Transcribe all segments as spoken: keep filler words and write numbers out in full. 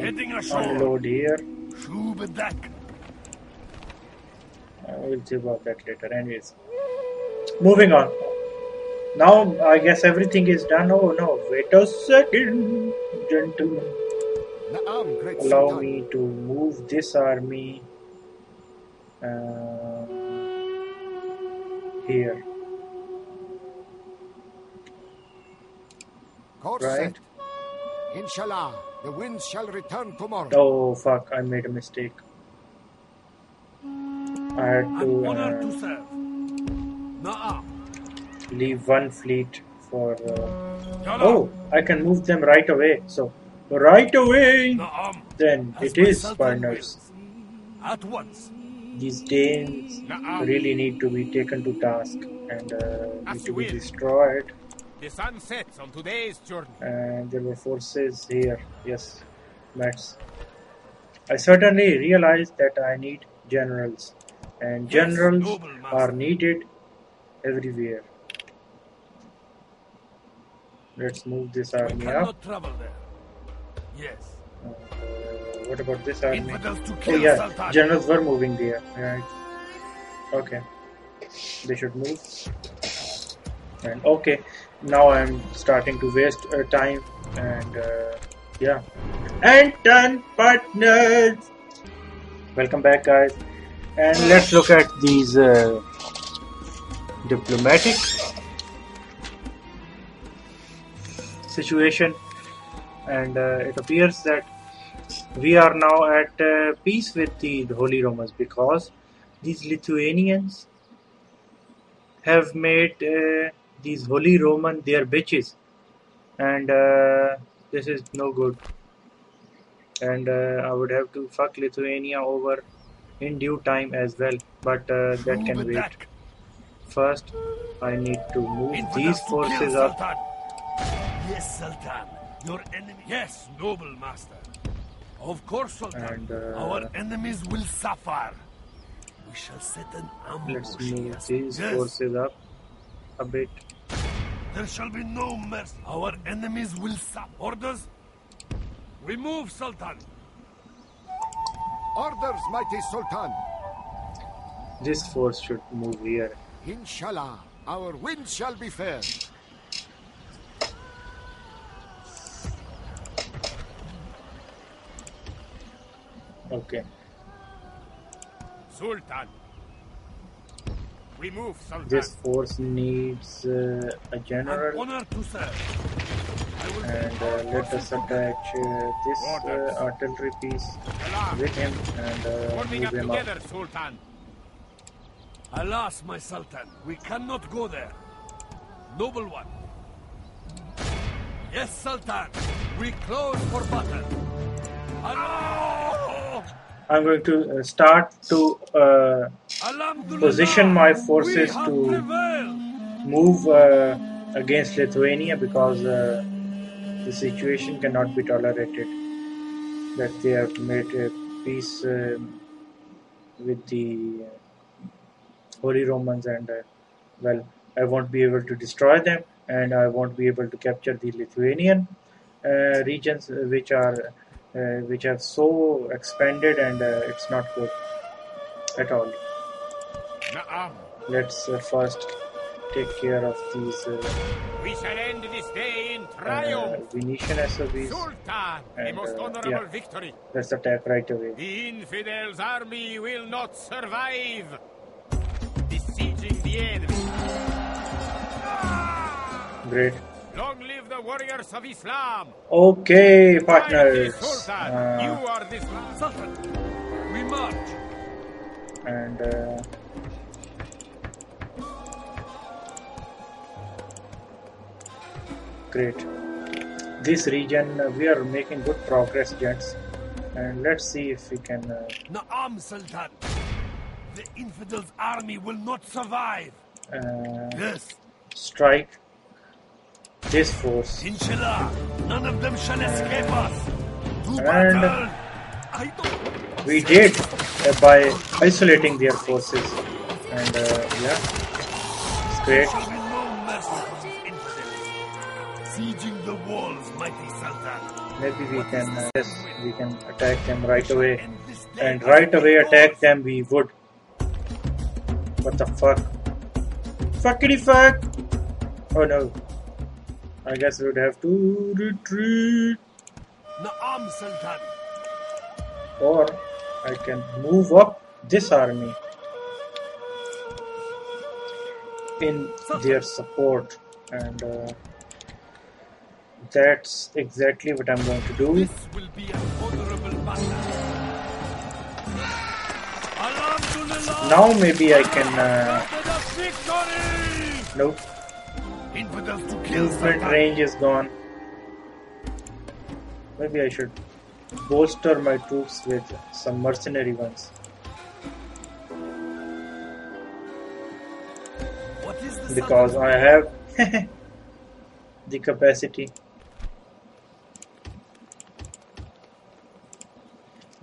Heading ashore. Load here. I will see about that later. Anyways, moving on. Now I guess everything is done. Oh no! Wait a second, gentlemen. Allow me to move this army uh, here. Right. Inshallah, the winds shall return tomorrow. Oh fuck! I made a mistake. I had to, uh, to serve. Leave one fleet for. Uh, oh, I can move them right away. So right away, Naam. Then as it is, partners. At once. These Danes Naam. Really need to be taken to task and uh, need to be destroyed. The sun sets on today's journey. And there were forces here. Yes, Max. I certainly realized that I need generals. And generals yes, noble, are needed everywhere. Let's move this army up. There. Yes. Uh, what about this army? Oh yeah, Sultan. Generals were moving there. Right. Okay. They should move. And okay, now I'm starting to waste uh, time. And uh, yeah. And done, partners. Welcome back, guys. And let's look at these uh, diplomatic situation, and uh, it appears that we are now at uh, peace with the, the Holy Romans, because these Lithuanians have made uh, these Holy Roman their bitches, and uh, this is no good, and uh, I would have to fuck Lithuania over in due time as well, but uh, that can wait. First, I need to move these forces up. Yes, Sultan. Your enemy. Yes, noble master. Of course, Sultan. And, uh, our enemies will suffer. We shall set an ambush. Let's move these yes. forces up a bit. There shall be no mercy. Our enemies will suffer. Orders. Remove, Sultan. Orders, mighty Sultan. This force should move here. Inshallah, our wind shall be fair. Okay. Sultan. Remove Sultan. This force needs uh, a general. An honor to serve. And uh, let us attach uh, this uh, artillery piece with him and uh, move him together, up. Sultan. Alas, my Sultan, we cannot go there. Noble one. Yes, Sultan. We close for battle. Alam. I'm going to uh, start to uh, position my forces to move uh, against Lithuania, because Uh, the situation cannot be tolerated, that they have made a peace uh, with the uh, Holy Romans, and uh, well, I won't be able to destroy them, and I won't be able to capture the Lithuanian uh, regions which are uh, which have so expanded, and uh, it's not good at all. Let's uh, first take care of these uh, we shall end this day in triumph. Uh, Venetian S O Bs. Sultan, and, the most honorable uh, yeah. victory. Let's attack right away. The infidels' army will not survive. Besieging the enemy. Great. Long live the warriors of Islam. Okay, partners. Sultan, uh, you are this Sultan. We march. And uh, great. This region, uh, we are making good progress, gents. And let's see if we can. Uh, Naam, Sultan. The infidels' army will not survive. Uh, yes. Strike this force. Inshallah, none of them shall escape us. And I don't we did uh, by isolating their forces. And uh, yeah, it's great. Sieging the walls, mighty Sultan. Maybe we can, uh, yes, we can attack them right away. And right away attack them we would. What the fuck? Fuckity fuck! Oh no. I guess we would have to retreat. Or I can move up this army in their support, and uh, that's exactly what I'm going to do. This will be an honorable battle. Now maybe I can uh, nope, movement range is gone. Maybe I should bolster my troops with some mercenary ones. Because I have the capacity.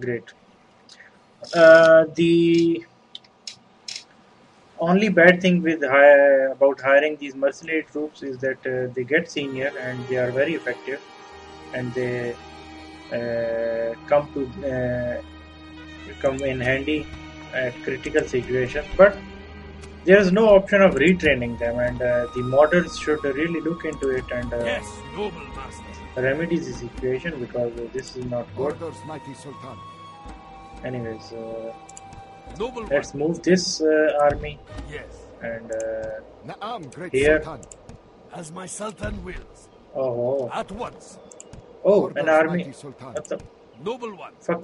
Great. Uh, the only bad thing with hi about hiring these mercenary troops is that uh, they get senior and they are very effective, and they uh, come to uh, come in handy at critical situations. But there is no option of retraining them, and uh, the modders should really look into it and uh, yes, noble master, remedy the situation, because uh, this is not good. Anyways, uh, noble, let's move this uh, army. Yes. And uh, Naam, great here, Sultan. As my Sultan wills. Oh, oh. At once. Oh, Orders an army. What the? Noble one. Fuck.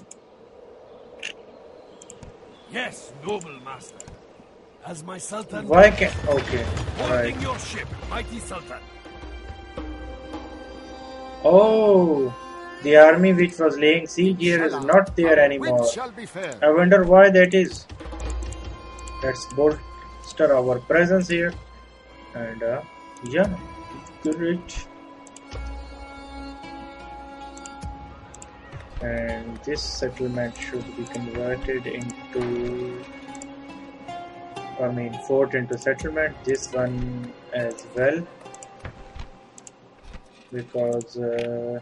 Yes, noble master. As my Sultan. Why can okay? Holding right. Your ship, mighty Sultan. Oh, the army which was laying siege here is not there anymore. I wonder why that is. Let's bolster our presence here, and uh, yeah, courage. And this settlement should be converted into. I mean, fort into settlement, this one as well, because uh,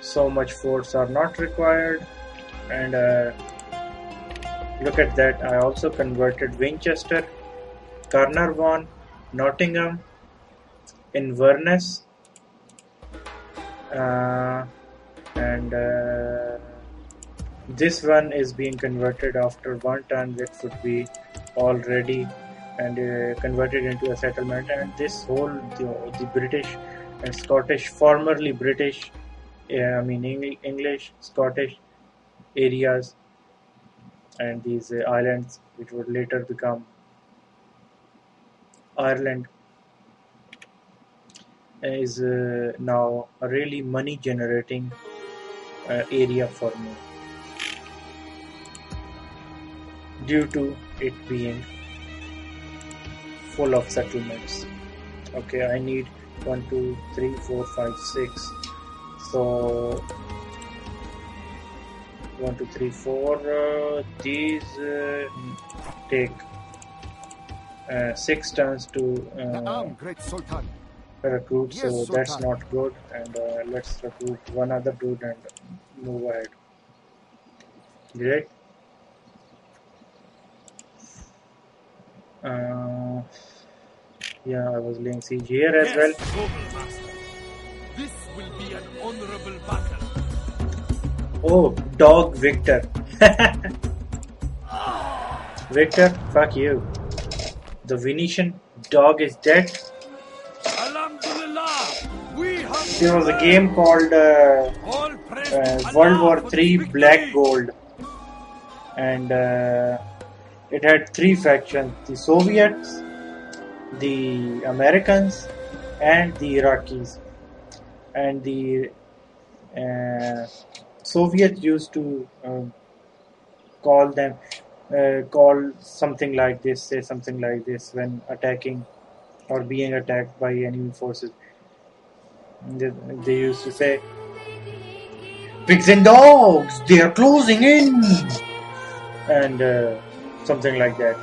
so much forts are not required. And uh, look at that, I also converted Winchester, Carnarvon, Nottingham, Inverness, uh, and uh, this one is being converted after one turn, which would be already and uh, converted into a settlement. And this whole the, the British and Scottish, formerly British, uh, I mean Eng English, Scottish areas, and these uh, islands, which would later become Ireland, is uh, now a really money-generating uh, area for me, due to it being full of settlements. Okay, I need one, two, three, four, five, six. So, one, two, three, four. Uh, these uh, take uh, six turns to uh, recruit, so that's not good. And uh, let's recruit one other dude and move ahead. Great. Uh, yeah, I was laying siege here as yes, well. Noble master. This will be an honorable battle. Oh, dog Victor. Victor, fuck you. The Venetian dog is dead. There was a game called uh, uh, World War three Black Gold. And... Uh, it had three factions, the Soviets, the Americans, and the Iraqis. And the uh, Soviets used to uh, call them, uh, call something like this, say something like this when attacking or being attacked by enemy forces. They, they used to say, "Pigs and dogs, they are closing in!" And... Uh, something like that.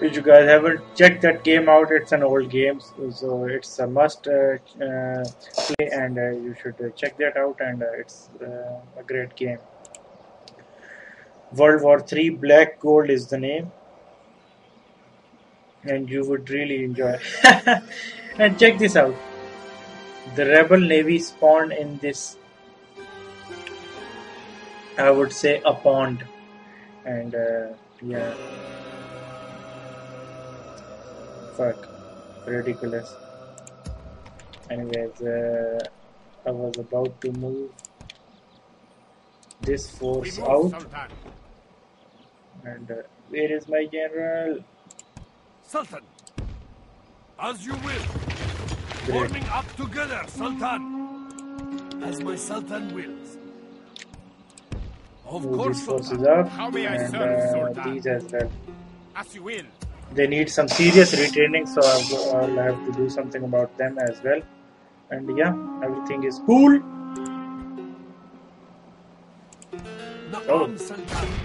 If you guys haven't checked that game out, it's an old game, so it's a must uh, uh, play, and uh, you should uh, check that out. And uh, it's uh, a great game. World War Three Black Gold is the name, and you would really enjoy. And check this out. The rebel navy spawned in this, I would say, a pond, and uh, yeah. Fuck, ridiculous. Anyways, uh, I was about to move this force out. Sultan. And uh, where is my general? Sultan, as you will. Forming up together, Sultan. As my Sultan wills. Of move course, these forces up. How may and, I serve, uh, these as well. As you will. They need some serious retraining, so I'll have to do something about them as well. And yeah, everything is cool. Oh,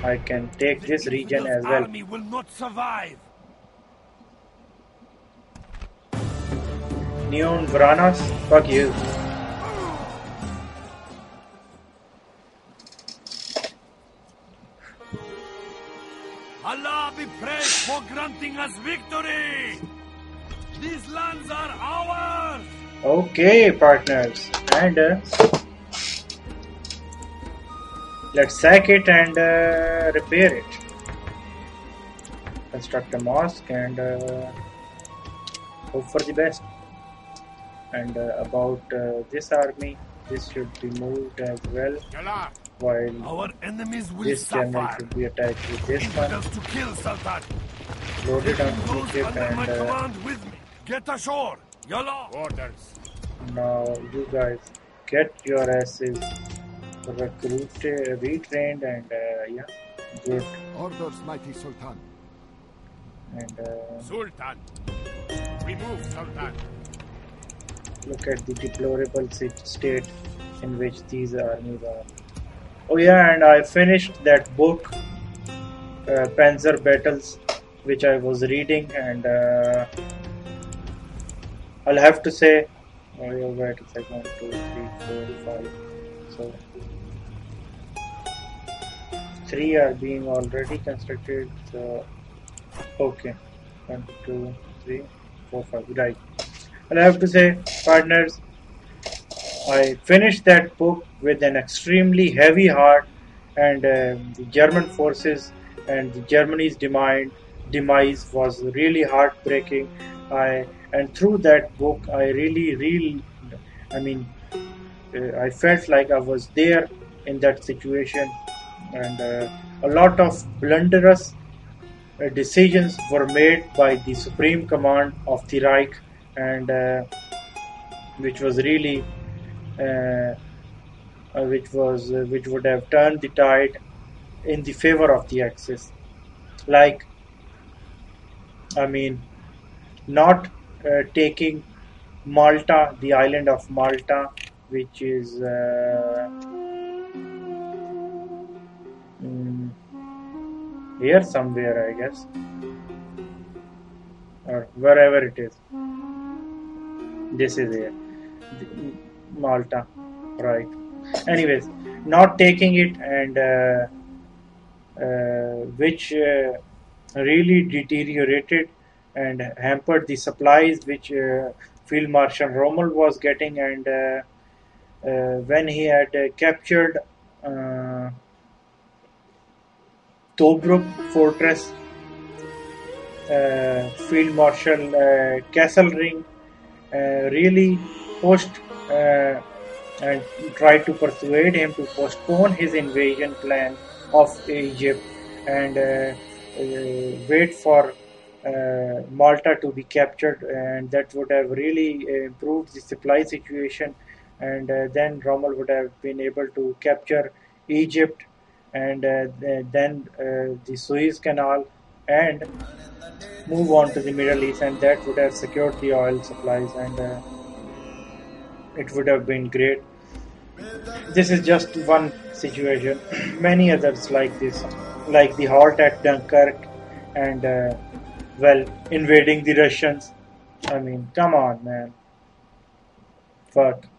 I can take this region as well. Neon Varanas, fuck you. Allah be praised for granting us victory! These lands are ours! Okay, partners. And uh, let's sack it and uh, repair it. Construct a mosque and uh, hope for the best. And uh, about uh, this army, this should be moved as well. While our enemies will this general should be attacked with this one. Load it on the ship and uh, with me. Get ashore. Orders. Now you guys get your asses recruited, retrained, and uh, yeah, good. Orders, mighty Sultan. And uh, Sultan, remove Sultan. Look at the deplorable state in which these armies are. Oh yeah, and I finished that book, uh, Panzer Battles, which I was reading, and uh, I'll have to say, oh yeah, wait a second, one, two, three, four, five, so three are being already constructed, so okay, one, two, three, four, five, right. I'll have to say, partners, I finished that book with an extremely heavy heart, and uh, the German forces and the Germany's demand, demise was really heartbreaking. I and through that book, I really, really, I mean, uh, I felt like I was there in that situation, and uh, a lot of blunderous uh, decisions were made by the Supreme Command of the Reich, and uh, which was really. Uh, uh, which was uh, which would have turned the tide in the favor of the Axis. Like, I mean, not uh, taking Malta, the island of Malta, which is uh, um, here somewhere, I guess, or wherever it is. This is here. The, Malta, right? Anyways, not taking it, and uh, uh, which uh, really deteriorated and hampered the supplies which uh, Field Marshal Rommel was getting, and uh, uh, when he had uh, captured uh, Tobruk fortress, uh, Field Marshal uh, Kesselring uh, really pushed Uh, and tried to persuade him to postpone his invasion plan of Egypt and uh, uh, wait for uh, Malta to be captured, and that would have really improved the supply situation, and uh, then Rommel would have been able to capture Egypt and uh, then uh, the Suez Canal and move on to the Middle East, and that would have secured the oil supplies, and uh, it would have been great. This is just one situation. Many others like this, like the halt at Dunkirk and uh, well, invading the Russians. I mean, come on, man. Fuck.